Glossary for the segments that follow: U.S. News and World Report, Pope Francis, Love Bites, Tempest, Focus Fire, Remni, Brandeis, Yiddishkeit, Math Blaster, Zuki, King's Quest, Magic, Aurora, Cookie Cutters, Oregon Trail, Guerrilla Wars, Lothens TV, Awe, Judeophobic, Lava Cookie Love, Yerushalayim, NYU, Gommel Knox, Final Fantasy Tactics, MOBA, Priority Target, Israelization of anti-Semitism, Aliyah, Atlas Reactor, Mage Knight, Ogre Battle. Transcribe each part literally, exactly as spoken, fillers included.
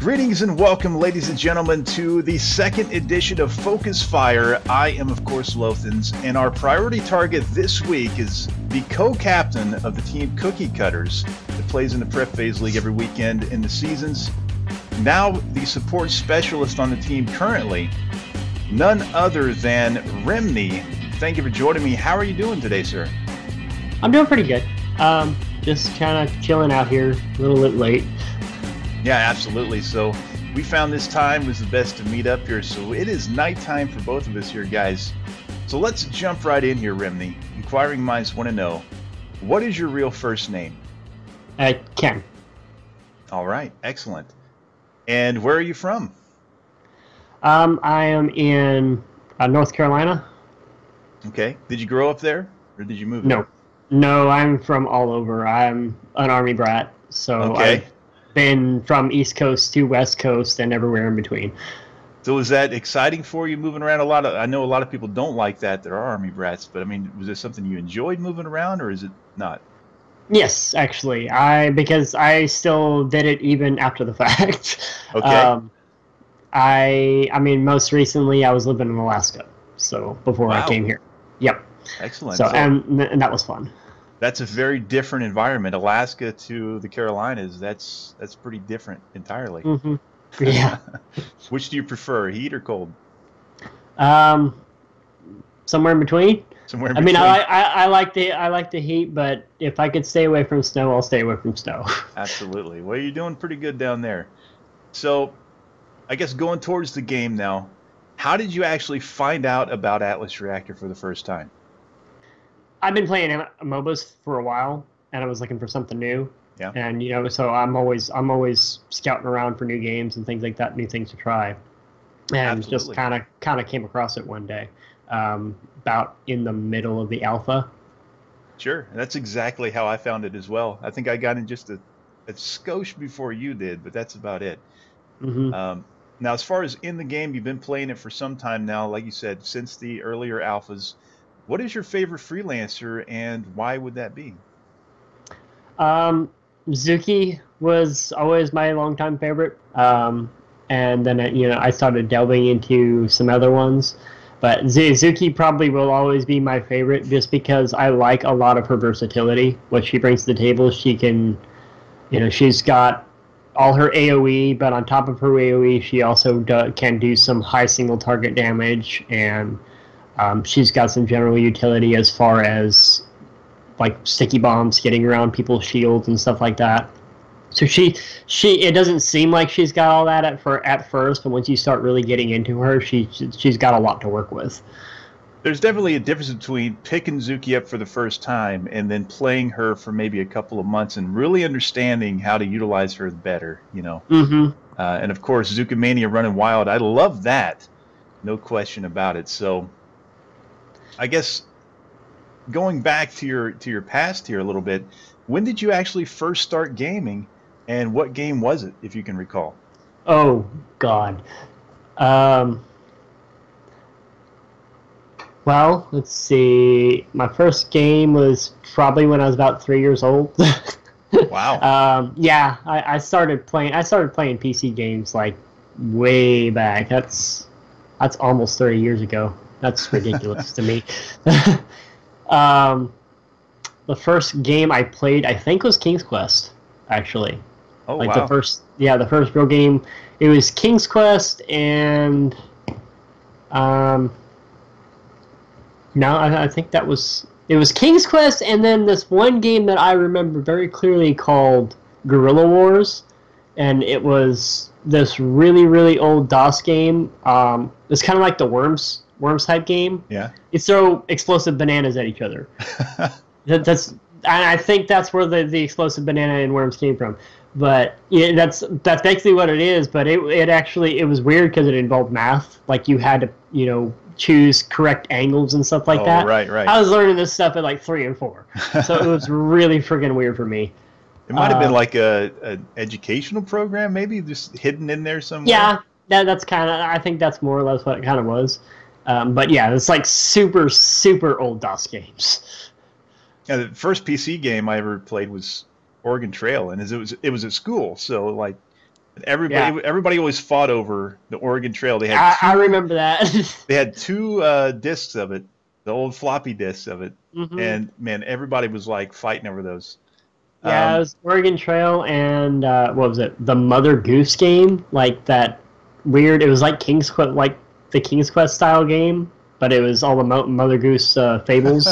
Greetings and welcome, ladies and gentlemen, to the second edition of Focus Fire. I am, of course, Lothens, and our priority target this week is the co-captain of the team Cookie Cutters that plays in the Prep Phase League every weekend in the seasons. Now the support specialist on the team currently, none other than Remni. Thank you for joining me. How are you doing today, sir? I'm doing pretty good. Um, just kind of chilling out here, a little bit late. Yeah, absolutely. So we found this time was the best to meet up here. So it is nighttime for both of us here, guys. So let's jump right in here, Remni. Inquiring minds want to know, what is your real first name? Uh, Ken. All right. Excellent. And where are you from? Um, I am in uh, North Carolina. Okay. Did you grow up there or did you move? No. There? No, I'm from all over. I'm an Army brat. So okay. I been from East Coast to West Coast and everywhere in between. So is that exciting for you, moving around a lot? Of, I know a lot of people don't like that. There are Army brats, but I mean, was there something you enjoyed moving around, or is it not? Yes, actually, I because I still did it even after the fact. Okay. Um, I I mean, most recently I was living in Alaska, so before wow. I came here. Yep. Excellent. So, so and, and that was fun. That's a very different environment. Alaska to the Carolinas, that's that's pretty different entirely. Mm-hmm. Yeah. Which do you prefer, heat or cold? Um, somewhere in between. Somewhere in between. I mean, I, I, I like the I like the heat, but if I could stay away from snow, I'll stay away from snow. Absolutely. Well, you're doing pretty good down there. So, I guess going towards the game now, how did you actually find out about Atlas Reactor for the first time? I've been playing M O B As for a while, and I was looking for something new. Yeah. And you know, so I'm always I'm always scouting around for new games and things like that, new things to try, and Absolutely. just kind of kind of came across it one day, um, about in the middle of the alpha. Sure, and that's exactly how I found it as well. I think I got in just a, a skosh before you did, but that's about it. Mm-hmm. Um, now, as far as in the game, you've been playing it for some time now, like you said, since the earlier alphas. What is your favorite freelancer, and why would that be? Um, Zuki was always my longtime favorite, um, and then you know I started delving into some other ones, but Zuki probably will always be my favorite just because I like a lot of her versatility. What she brings to the table, she can, you know, she's got all her A O E, but on top of her A O E, she also do, can do some high single target damage and. Um, she's got some general utility as far as like sticky bombs getting around people's shields and stuff like that. So she, she it doesn't seem like she's got all that at for at first, but once you start really getting into her, she she's got a lot to work with. There's definitely a difference between picking Zuki up for the first time and then playing her for maybe a couple of months and really understanding how to utilize her better, you know. Mm-hmm. Uh, and of course, Zuki Mania running wild. I love that, no question about it. So. I guess going back to your to your past here a little bit, when did you actually first start gaming, and what game was it, if you can recall? Oh God, um, well, let's see. My first game was probably when I was about three years old. Wow. Um, yeah, I, I started playing. I started playing P C games like way back. That's that's almost thirty years ago. That's ridiculous to me. um, the first game I played, I think, was King's Quest, actually. Oh, like wow. The first, yeah, the first real game. It was King's Quest, and um, no, I, I think that was it was King's Quest, and then this one game that I remember very clearly called Guerrilla Wars, and it was this really, really old DOS game. Um, it's kind of like the Worms. Worms type game. Yeah, it's throw explosive bananas at each other. that, that's, and I think that's where the the explosive banana and Worms came from. But yeah, that's that's basically what it is. But it it actually it was weird because it involved math. Like you had to you know choose correct angles and stuff like oh, that. Right, right. I was learning this stuff at like three and four, so it was really friggin' weird for me. It might have uh, been like a an educational program, maybe just hidden in there somewhere. Yeah, that that's kind of. I think that's more or less what it kind of was. Um, but yeah, it's like super, super old DOS games. Yeah, the first P C game I ever played was Oregon Trail, and it was it was at school, so like Everybody, yeah. everybody always fought over the Oregon Trail. They had. I, two, I remember that. They had two uh, discs of it, the old floppy discs of it, mm-hmm. and man, everybody was like fighting over those. Yeah, um, it was Oregon Trail and uh, what was it? The Mother Goose game, like that weird. It was like King's Quest, like the King's Quest style game, but it was all the Mo Mother Goose uh, fables.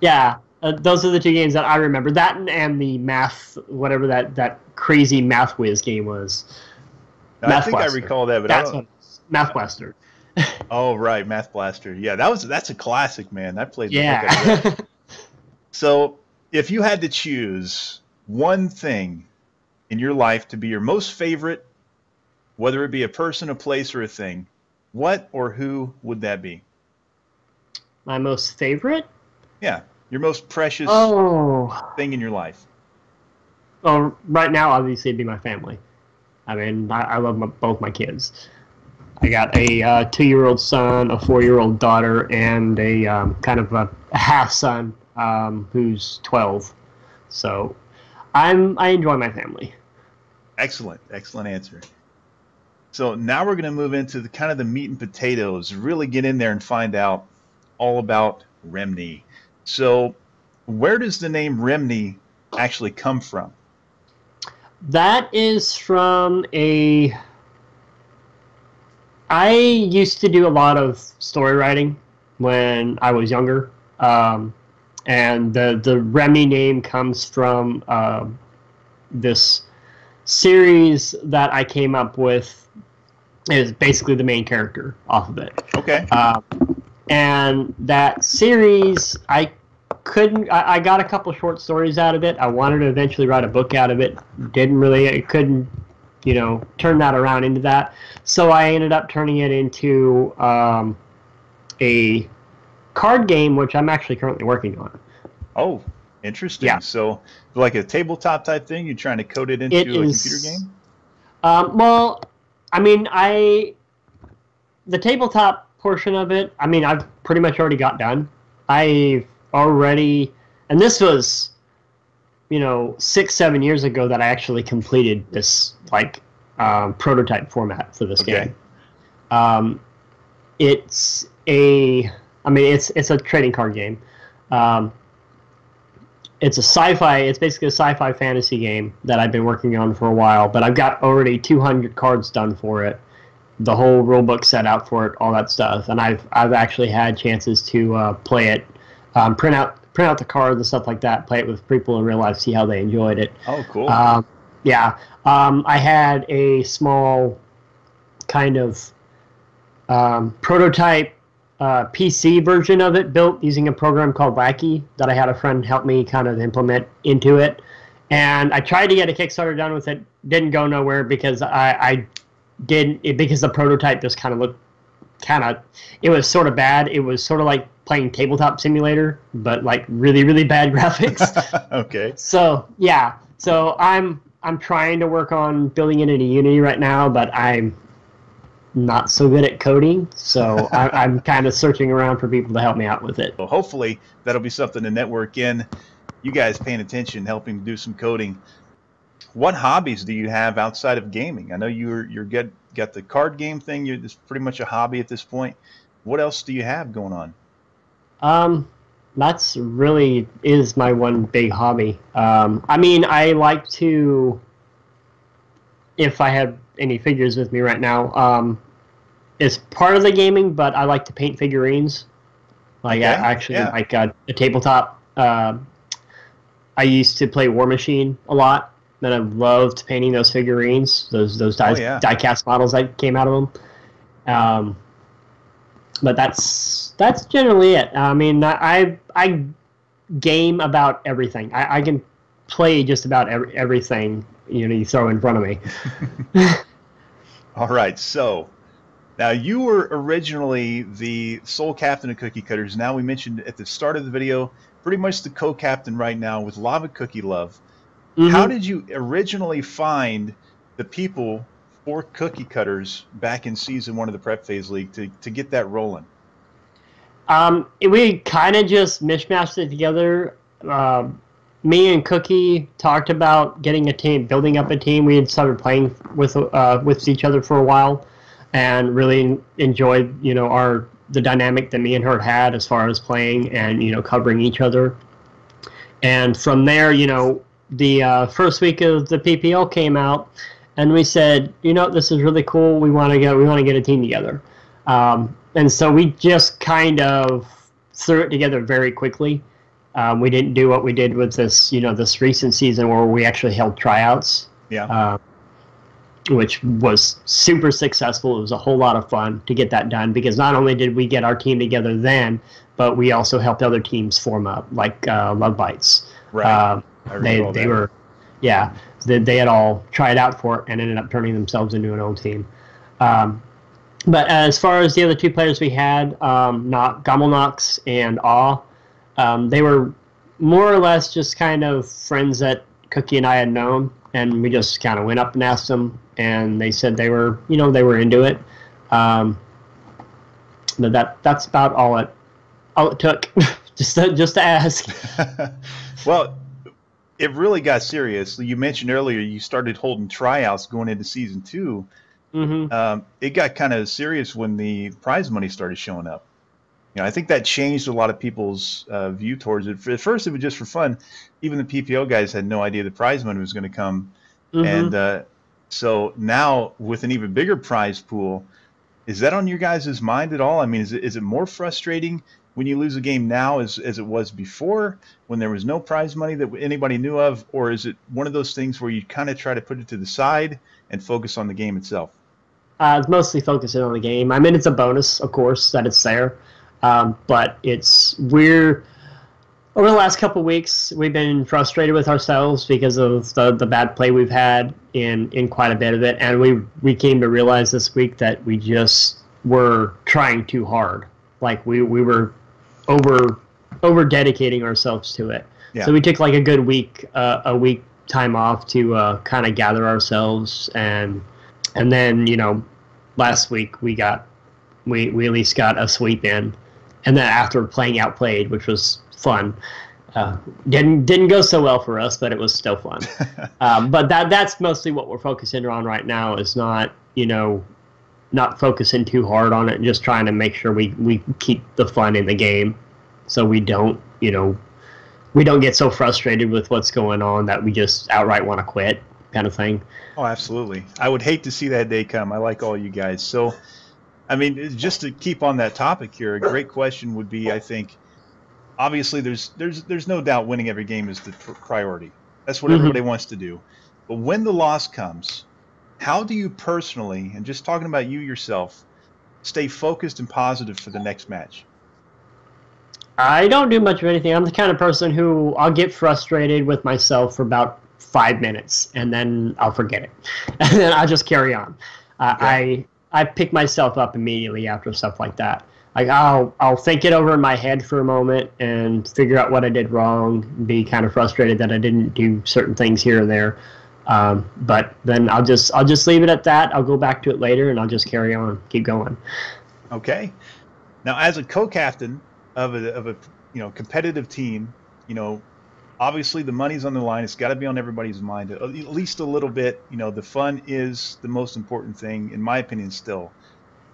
Yeah. Uh, those are the two games that I remember. That and, and the math, whatever that, that crazy Math Whiz game was. No, Math I think Blaster. I recall that, but that's I don't... Math Blaster. Oh, right, Math Blaster. Yeah, that was that's a classic, man. I played. Yeah. That. So, if you had to choose one thing in your life to be your most favorite, whether it be a person, a place, or a thing, what or who would that be? My most favorite? Yeah. Your most precious oh. thing in your life. Well, right now, obviously, it'd be my family. I mean, I, I love my, both my kids. I got a uh, two-year-old son, a four-year-old daughter, and a um, kind of a half-son um, who's twelve. So I'm, I enjoy my family. Excellent. Excellent answer. So now we're going to move into the kind of the meat and potatoes, really get in there and find out all about Remni. So, where does the name Remni actually come from? That is from a... I used to do a lot of story writing when I was younger. Um, and the, the Remni name comes from uh, this series that I came up with. It was basically the main character off of it. Okay. Um, and that series, I... Couldn't I, I got a couple short stories out of it. I wanted to eventually write a book out of it. Didn't really, I couldn't, you know, turn that around into that. So I ended up turning it into um, a card game, which I'm actually currently working on. Oh, interesting. Yeah. So like a tabletop type thing, you're trying to code it into it a is, computer game? Um, well, I mean, I the tabletop portion of it, I mean, I've pretty much already got done. I've already, and this was, you know, six, seven years ago that I actually completed this, like, um, prototype format for this okay. game. Um, it's a, I mean, it's it's a trading card game. Um, it's a sci-fi, it's basically a sci-fi fantasy game that I've been working on for a while, but I've got already two hundred cards done for it, the whole rule book set out for it, all that stuff, and I've, I've actually had chances to uh, play it. Um, print out, print out the cards and stuff like that. Play it with people in real life, see how they enjoyed it. Oh, cool. Um, yeah, um, I had a small kind of um, prototype uh, P C version of it built using a program called Wacky that I had a friend help me kind of implement into it. And I tried to get a Kickstarter done with it. Didn't go nowhere because I, I didn't it, because the prototype just kind of looked kind of it was sort of bad. It was sort of like playing Tabletop Simulator, but like really, really bad graphics. Okay. So yeah, so I'm I'm trying to work on building it into Unity right now, but I'm not so good at coding, so I, I'm kind of searching around for people to help me out with it. Well, hopefully that'll be something to network in. You guys paying attention, helping do some coding. What hobbies do you have outside of gaming? I know you're you're get got the card game thing. You're it's pretty much a hobby at this point. What else do you have going on? Um, that's really is my one big hobby. Um, I mean, I like to, if I have any figures with me right now, um, it's part of the gaming, but I like to paint figurines. Like, yeah, I actually, yeah. like a, a tabletop, uh, I used to play War Machine a lot, and I loved painting those figurines, those, those die, oh, yeah. die cast models that came out of them. Um, But that's that's generally it. I mean, I I game about everything. I, I can play just about every, everything you know you throw in front of me. All right. So now you were originally the sole captain of Cookie Cutters. Now we mentioned at the start of the video, pretty much the co-captain right now with Lava Cookie Love. Mm-hmm. How did you originally find the people? Or Cookie Cutters back in season one of the Prep Phase League to, to get that rolling? Um, we kind of just mishmashed it together. Um, me and Cookie talked about getting a team, building up a team. We had started playing with uh, with each other for a while, and really enjoyed, you know, our the dynamic that me and her had as far as playing and, you know, covering each other. And from there, you know, the uh, first week of the P P L came out, and we said, you know, this is really cool. We want to get we want to get a team together, um, and so we just kind of threw it together very quickly. Um, we didn't do what we did with this, you know, this recent season where we actually held tryouts. Yeah. Uh, which was super successful. It was a whole lot of fun to get that done, because not only did we get our team together then, but we also helped other teams form up, like uh, Love Bites. Right. Uh, they they that. were, yeah, they, they had all tried out for it and ended up turning themselves into an old team. Um, but as far as the other two players we had, um, not Gommel Knox and Awe, Um, they were more or less just kind of friends that Cookie and I had known, and we just kind of went up and asked them, and they said they were, you know, they were into it. Um, but that that's about all it all it took, just to, just to ask. Well, it really got serious. You mentioned earlier you started holding tryouts going into season two. Mm-hmm. Um, it got kind of serious when the prize money started showing up. You know, I think that changed a lot of people's uh, view towards it. At first, it was just for fun. Even the P P L guys had no idea the prize money was going to come. Mm-hmm. And uh, so now, with an even bigger prize pool, is that on your guys' mind at all? I mean, is it, is it more frustrating when you lose a game now as, as it was before, when there was no prize money that anybody knew of? Or is it one of those things where you kind of try to put it to the side and focus on the game itself? Uh, it's mostly focusing on the game. I mean, it's a bonus, of course, that it's there. Um, but it's we're over the last couple of weeks we've been frustrated with ourselves because of the, the bad play we've had in in quite a bit of it, and we we came to realize this week that we just were trying too hard. Like we we were over over dedicating ourselves to it. Yeah. So we took like a good week uh, a week time off to uh, kind of gather ourselves, and and then, you know, last week we got we we at least got a sweep in. And then after playing Outplayed, which was fun, uh, didn't didn't go so well for us, but it was still fun. um, but that that's mostly what we're focusing on right now, is not, you know, not focusing too hard on it, and just trying to make sure we, we keep the fun in the game, so we don't, you know, we don't get so frustrated with what's going on that we just outright want to quit, kind of thing. Oh, absolutely. I would hate to see that day come. I like all you guys. So, I mean, just to keep on that topic here, a great question would be, I think, obviously there's there's there's no doubt winning every game is the pr priority. That's what mm-hmm. everybody wants to do. But when the loss comes, how do you personally, and just talking about you yourself, stay focused and positive for the next match? I don't do much of anything. I'm the kind of person who I'll get frustrated with myself for about five minutes, and then I'll forget it. And then I'll just carry on. Uh, yeah. I... I pick myself up immediately after stuff like that. Like I'll I'll think it over in my head for a moment and figure out what I did wrong, be kind of frustrated that I didn't do certain things here or there. Um, but then I'll just I'll just leave it at that. I'll go back to it later, and I'll just carry on, keep going. Okay. Now, as a co-captain of a of a you know competitive team, you know, obviously the money's on the line. It's got to be on everybody's mind, at least a little bit. You know, the fun is the most important thing, in my opinion, still,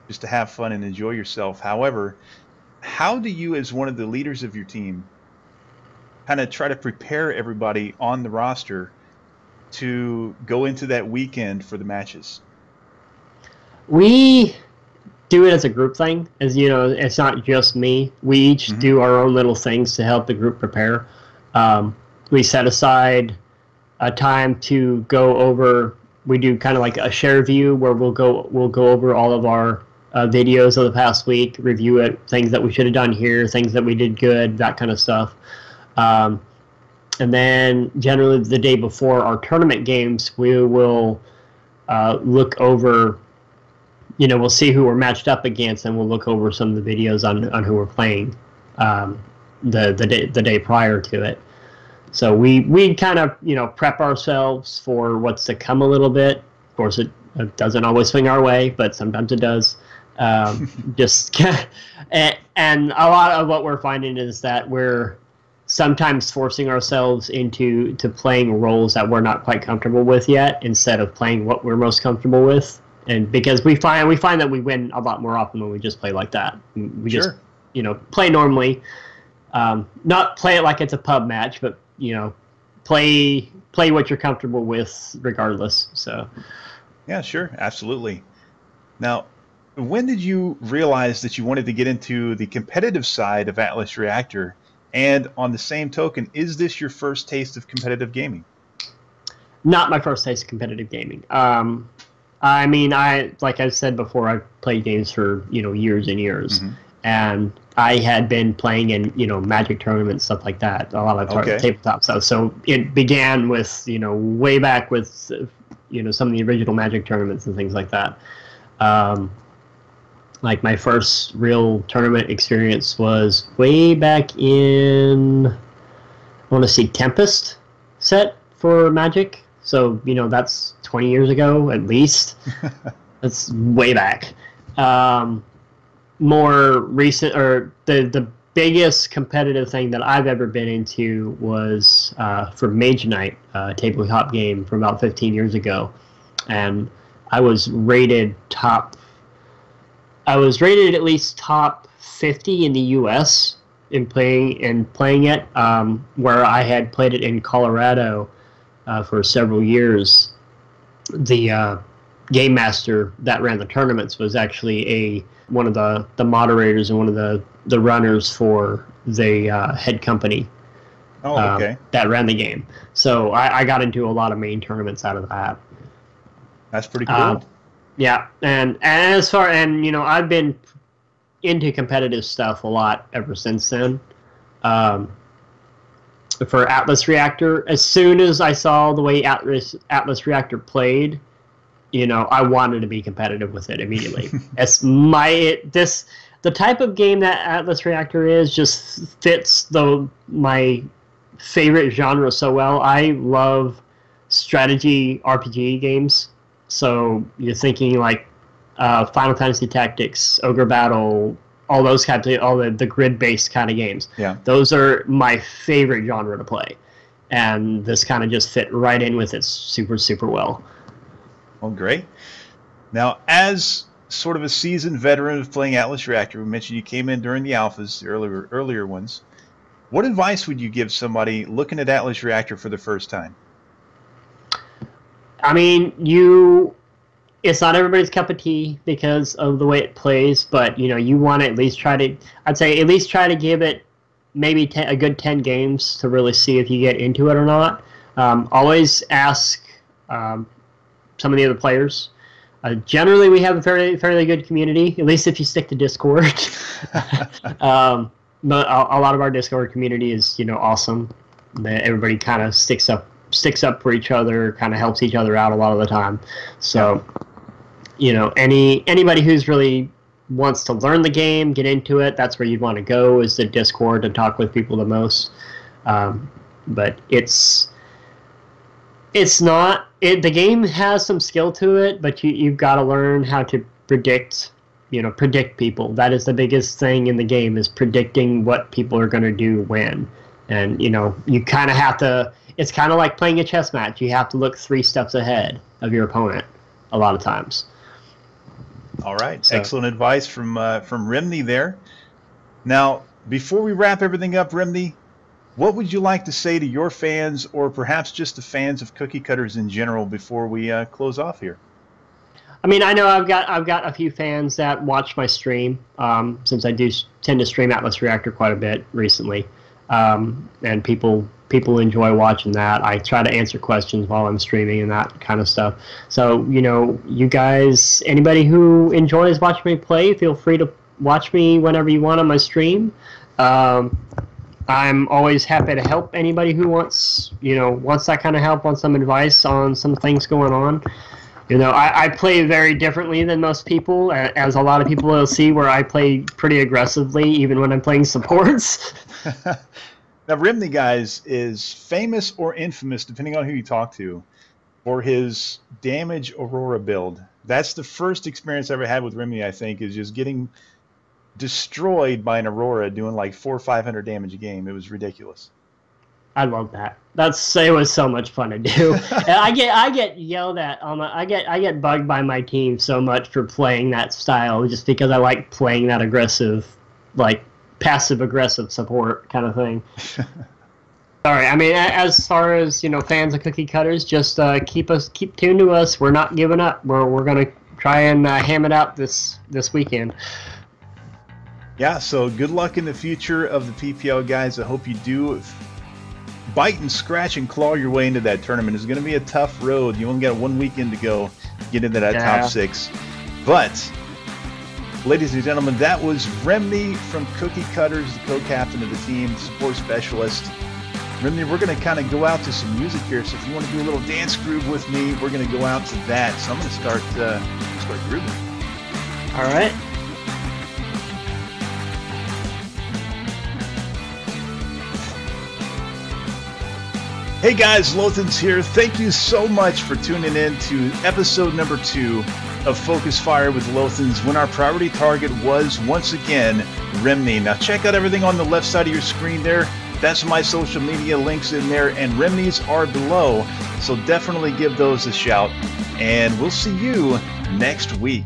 just to have fun and enjoy yourself. However, how do you, as one of the leaders of your team, kind of try to prepare everybody on the roster to go into that weekend for the matches? We do it as a group thing. As you know, it's not just me. We each mm-hmm. do our own little things to help the group prepare. Um, we set aside a time to go over. We do kind of like a share view where we'll go we'll go over all of our uh, videos of the past week, review it, things that we should have done here, things that we did good, that kind of stuff. Um, and then generally the day before our tournament games, we will uh, look over. You know, we'll see who we're matched up against, and we'll look over some of the videos on on who we're playing. Um, the the day, the day prior to it. So we, we kind of, you know, prep ourselves for what's to come a little bit. Of course, it, it doesn't always swing our way, but sometimes it does. Um, just and, and a lot of what we're finding is that we're sometimes forcing ourselves into to playing roles that we're not quite comfortable with yet, instead of playing what we're most comfortable with. And because we find we find that we win a lot more often when we just play like that. We just sure. you know play normally, um, not play it like it's a pub match, but you know play play what you're comfortable with regardless. So yeah, sure, absolutely. Now, when did you realize that you wanted to get into the competitive side of Atlas Reactor? And on the same token, is this your first taste of competitive gaming? Not my first taste of competitive gaming. Um, I mean, I like I said before, I played games for you know years and years, mm-hmm. and I had been playing in you know Magic tournaments, stuff like that, a lot of okay. tabletop stuff. So it began with you know way back with you know some of the original Magic tournaments and things like that. Um, Like, my first real tournament experience was way back in, I want to see, Tempest set for Magic. So, you know, that's twenty years ago, at least. That's way back. Um, more recent, or the, the biggest competitive thing that I've ever been into was uh, for Mage Knight, a tabletop game from about fifteen years ago. And I was rated top... I was rated at least top fifty in the U S in playing in playing it, um, where I had played it in Colorado uh, for several years. The uh, game master that ran the tournaments was actually a one of the, the moderators and one of the, the runners for the uh, head company oh, okay. um, that ran the game. So I, I got into a lot of main tournaments out of that. That's pretty cool. Uh, Yeah, and, and as far and you know, I've been into competitive stuff a lot ever since then. Um, for Atlas Reactor, as soon as I saw the way Atlas Atlas Reactor played, you know, I wanted to be competitive with it immediately. It's my it, this the type of game that Atlas Reactor is just fits the my favorite genre so well. I love strategy R P G games. So you're thinking like uh, Final Fantasy Tactics, Ogre Battle, all those kind of all the, the grid-based kind of games. Yeah, those are my favorite genre to play, and this kind of just fit right in with it super super well. Well, great. Now, as sort of a seasoned veteran of playing Atlas Reactor, we mentioned you came in during the alphas, the earlier earlier ones. What advice would you give somebody looking at Atlas Reactor for the first time? I mean, you, it's not everybody's cup of tea because of the way it plays, but, you know, you want to at least try to, I'd say at least try to give it maybe ten, a good ten games to really see if you get into it or not. Um, always ask um, some of the other players. Uh, generally, we have a fairly, fairly good community, at least if you stick to Discord. um, but a, a lot of our Discord community is, you know, awesome. Everybody kind of sticks up. sticks up for each other, kind of helps each other out a lot of the time. So, you know, any anybody who's really wants to learn the game, get into it, that's where you'd want to go, is the Discord, and talk with people the most. Um, but it's it's not it, the game has some skill to it, but you you've got to learn how to predict, you know, predict people. That is the biggest thing in the game, is predicting what people are going to do when. And, you know, you kind of have to, it's kind of like playing a chess match. You have to look three steps ahead of your opponent a lot of times. All right. So. Excellent advice from uh, from Remni there. Now, before we wrap everything up, Remni, what would you like to say to your fans, or perhaps just the fans of Cookie Cutters in general, before we uh, close off here? I mean, I know I've got I've got a few fans that watch my stream, um, since I do tend to stream Atlas Reactor quite a bit recently. Um, and people people enjoy watching that. I try to answer questions while I'm streaming and that kind of stuff. So, you know, you guys, anybody who enjoys watching me play, feel free to watch me whenever you want on my stream. Um, I'm always happy to help anybody who wants, you know, wants that kind of help, wants some advice on some things going on. You know, I, I play very differently than most people, as a lot of people will see, where I play pretty aggressively, even when I'm playing supports. Now, Remni, guys, is famous or infamous, depending on who you talk to, for his damage Aurora build. That's the first experience I ever had with Remni, I think, is just getting destroyed by an Aurora doing like four or five hundred damage a game. It was ridiculous. I love that. That's it was so much fun to do. And I get I get yelled at. Um, I get I get bugged by my team so much for playing that style, just because I like playing that aggressive, like passive aggressive support kind of thing. Sorry, I mean, as far as you know, fans of Cookie Cutters, just uh, keep us keep tuned to us. We're not giving up. We're we're gonna try and uh, ham it out this this weekend. Yeah. So good luck in the future of the P P L, guys. I hope you do. Bite and scratch and claw your way into that tournament. It's going to be a tough road. You only got one weekend to go get into that yeah. top six. But, ladies and gentlemen, that was Remni from Cookie Cutters, the co-captain of the team, support specialist. Remni, we're going to kind of go out to some music here. So if you want to do a little dance groove with me, we're going to go out to that. So I'm going to start, uh, start grooving. All right. Hey guys, Lothens here. Thank you so much for tuning in to episode number two of Focus Fire with Lothens, when our priority target was, once again, Remni. Now check out everything on the left side of your screen there. That's my social media links in there, and Remni's are below. So definitely give those a shout, and we'll see you next week.